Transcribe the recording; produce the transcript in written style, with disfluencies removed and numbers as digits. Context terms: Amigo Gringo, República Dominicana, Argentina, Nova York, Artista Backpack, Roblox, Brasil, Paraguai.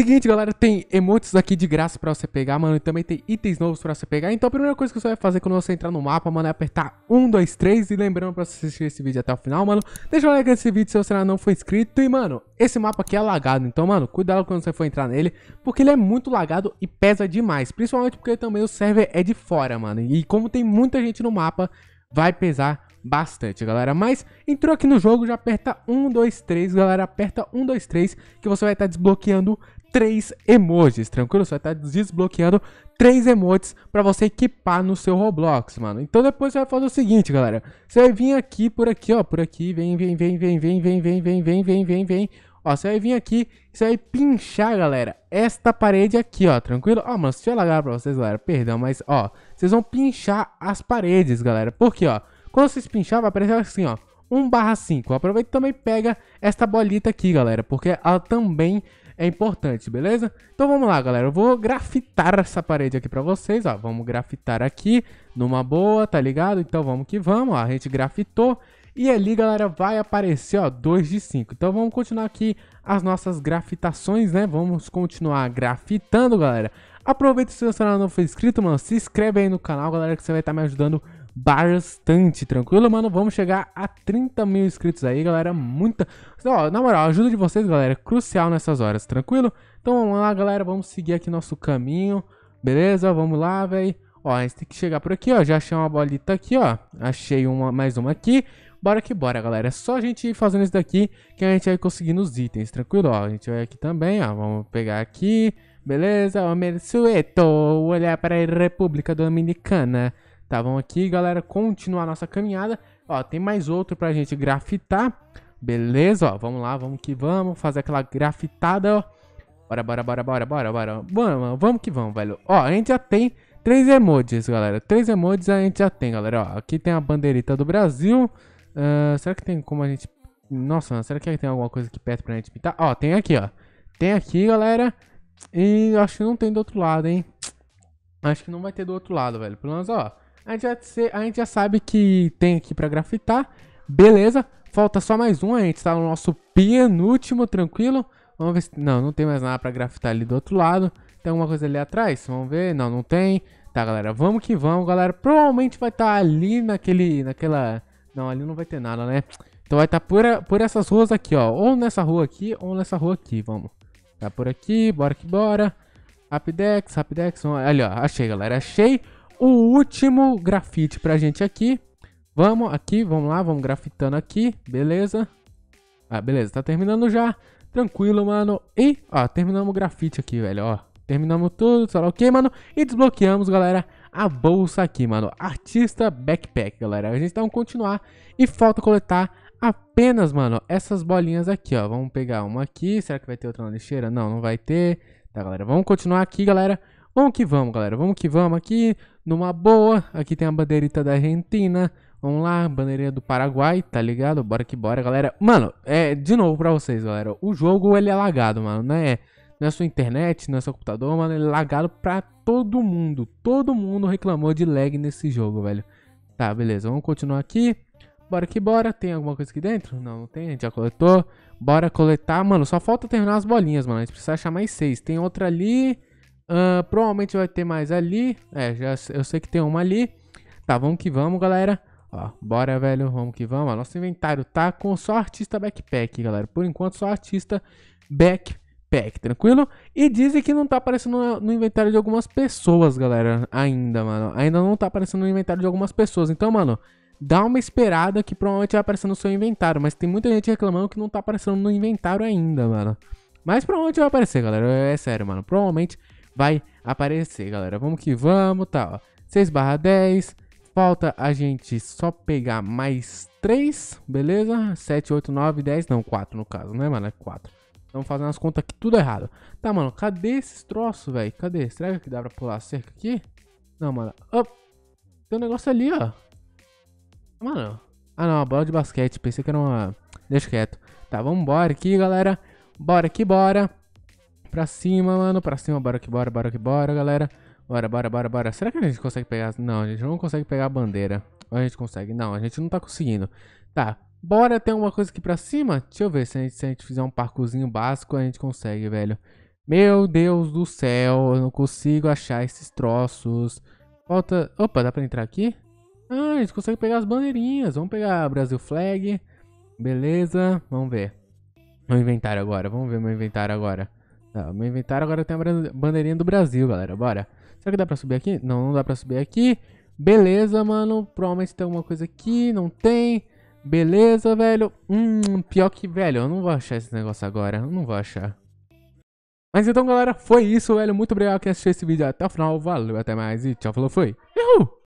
Seguinte, galera, tem emotes aqui de graça pra você pegar, mano, e também tem itens novos pra você pegar. Então a primeira coisa que você vai fazer quando você entrar no mapa, mano, é apertar 1, 2, 3. E lembrando pra você assistir esse vídeo até o final, mano, deixa o like nesse vídeo se você ainda não for inscrito. E, mano, esse mapa aqui é lagado, então, mano, cuidado quando você for entrar nele, porque ele é muito lagado e pesa demais. Principalmente porque também o server é de fora, mano, e como tem muita gente no mapa, vai pesar bastante, galera. Mas entrou aqui no jogo, já aperta 1, 2, 3, galera, aperta 1, 2, 3, que você vai estar desbloqueando 3 emojis, tranquilo? Você vai estar desbloqueando 3 emotes pra você equipar no seu Roblox, mano. Então depois você vai fazer o seguinte, galera, você vai vir aqui, por aqui, ó, por aqui, vem, ó, você vai vir aqui, você vai pinchar, galera, esta parede aqui, ó, tranquilo? Ó, mano, deixa eu largar pra vocês, galera, perdão, mas, ó, vocês vão pinchar as paredes, galera, porque, ó, quando vocês pincharem, vai aparecer assim, ó, 1/5. Aproveita e também pega esta bolita aqui, galera, porque ela também é importante, beleza? Então vamos lá, galera, eu vou grafitar essa parede aqui pra vocês, ó, vamos grafitar aqui, numa boa, tá ligado? Então vamos que vamos, ó, a gente grafitou. E ali, galera, vai aparecer, ó, 2/5. Então vamos continuar aqui as nossas grafitações, né? Vamos continuar grafitando, galera. Aproveita, se você não for inscrito, mano, se inscreve aí no canal, galera, que você vai estar me ajudando bastante, tranquilo, mano? Vamos chegar a 30 mil inscritos aí, galera, muita... Ó, na moral, a ajuda de vocês, galera, é crucial nessas horas, tranquilo? Então vamos lá, galera, vamos seguir aqui nosso caminho, beleza? Vamos lá, velho. Ó, a gente tem que chegar por aqui, ó, já achei uma bolita aqui, ó, achei uma, mais uma aqui. Bora que bora, galera, é só a gente ir fazendo isso daqui que a gente vai conseguindo os itens, tranquilo? Ó, a gente vai aqui também, ó, vamos pegar aqui, beleza? Ó, Mersueto, olhar para a República Dominicana. Tá, vamos aqui, galera, continuar a nossa caminhada. Ó, tem mais outro pra gente grafitar. Beleza, ó, vamos lá, vamos que vamos. Fazer aquela grafitada, ó. Bora. Mano, vamos que vamos, velho. Ó, a gente já tem 3 emojis, galera. 3 emojis a gente já tem, galera. Ó, aqui tem a bandeirita do Brasil. Será que tem como a gente... Nossa, mano, será que tem alguma coisa aqui perto pra gente pintar? Ó, tem aqui, ó. Tem aqui, galera. E acho que não tem do outro lado, hein. Acho que não vai ter do outro lado, velho. Pelo menos, ó. A gente já sabe que tem aqui pra grafitar. Beleza, falta só mais um. A gente tá no nosso penúltimo, tranquilo. Vamos ver se... Não, não tem mais nada pra grafitar ali do outro lado. Tem alguma coisa ali atrás? Vamos ver. Não, não tem. Tá, galera, vamos que vamos, galera. Provavelmente vai estar ali naquela... Não, ali não vai ter nada, né? Então vai estar por essas ruas aqui, ó. Ou nessa rua aqui, ou nessa rua aqui. Vamos. Tá por aqui, bora que bora. Rapidex. Olha, ó, achei, galera, achei o último grafite pra gente aqui. Vamos aqui, vamos lá, vamos grafitando aqui, beleza. Ah, beleza, tá terminando já. Tranquilo, mano. E, ó, terminamos o grafite aqui, velho, ó. Terminamos tudo, sei lá o que, mano. E desbloqueamos, galera, a bolsa aqui, mano. Artista Backpack, galera. A gente tá vamos continuar e falta coletar apenas, mano, essas bolinhas aqui, ó. Vamos pegar uma aqui, será que vai ter outra na lixeira? Não, não vai ter. Tá, galera, vamos continuar aqui, galera. Vamos que vamos, galera, vamos que vamos aqui, numa boa. Aqui tem a bandeirita da Argentina, vamos lá, bandeirinha do Paraguai, tá ligado? Bora que bora, galera. Mano, de novo pra vocês, galera, o jogo, ele é lagado, mano, né? Não é sua internet, não é seu computador, mano, ele é lagado pra todo mundo. Todo mundo reclamou de lag nesse jogo, velho. Tá, beleza, vamos continuar aqui. Bora que bora, tem alguma coisa aqui dentro? Não, não tem, a gente já coletou. Bora coletar, mano, só falta terminar as bolinhas, mano, a gente precisa achar mais 6. Tem outra ali... provavelmente vai ter mais ali. É, já, eu sei que tem uma ali. Tá, vamos que vamos, galera. Ó, bora, velho, vamos que vamos. Ó, nosso inventário tá com só Artista Backpack, galera. Por enquanto, só Artista Backpack, tranquilo? E dizem que não tá aparecendo no inventário de algumas pessoas, galera, ainda, mano. Ainda não tá aparecendo no inventário de algumas pessoas. Então, mano, dá uma esperada que provavelmente vai aparecer no seu inventário. Mas tem muita gente reclamando que não tá aparecendo no inventário ainda, mano. Mas provavelmente vai aparecer, galera. É sério, mano. Provavelmente... vai aparecer, galera. Vamos que vamos, tá, ó. 6/10. Falta a gente só pegar mais 3, beleza? 7, 8, 9, 10. Não, 4 no caso, né, mano? É 4. Estamos fazendo as contas aqui tudo errado. Tá, mano, cadê esses troços, velho? Cadê? Será que dá pra pular a cerca aqui? Não, mano. Oh, tem um negócio ali, ó. Mano. Ah, não, a bola de basquete. Pensei que era uma... Deixa quieto. Tá, vamos embora aqui, galera. Bora que bora. Pra cima, mano, pra cima, bora que bora, galera. Bora. Será que a gente consegue pegar? Não, a gente não consegue pegar a bandeira. Ou a gente consegue? Não, a gente não tá conseguindo. Tá, bora ter alguma coisa aqui pra cima? Deixa eu ver se a gente fizer um parcourzinho básico, a gente consegue, velho. Meu Deus do céu, eu não consigo achar esses troços. Falta... Opa, dá pra entrar aqui? Ah, eles conseguem pegar as bandeirinhas. Vamos pegar a Brasil Flag. Beleza, vamos ver. Meu inventário agora, vamos ver meu inventário agora. Tá, meu inventário agora tem a bandeirinha do Brasil, galera, bora. Será que dá pra subir aqui? Não, não dá pra subir aqui. Beleza, mano, provavelmente tem alguma coisa aqui, não tem. Beleza, velho. Pior que, velho, eu não vou achar esse negócio agora, eu não vou achar. Mas então, galera, foi isso, velho. Muito obrigado quem assistiu esse vídeo até o final. Valeu, até mais e tchau, falou, fui. Uhul!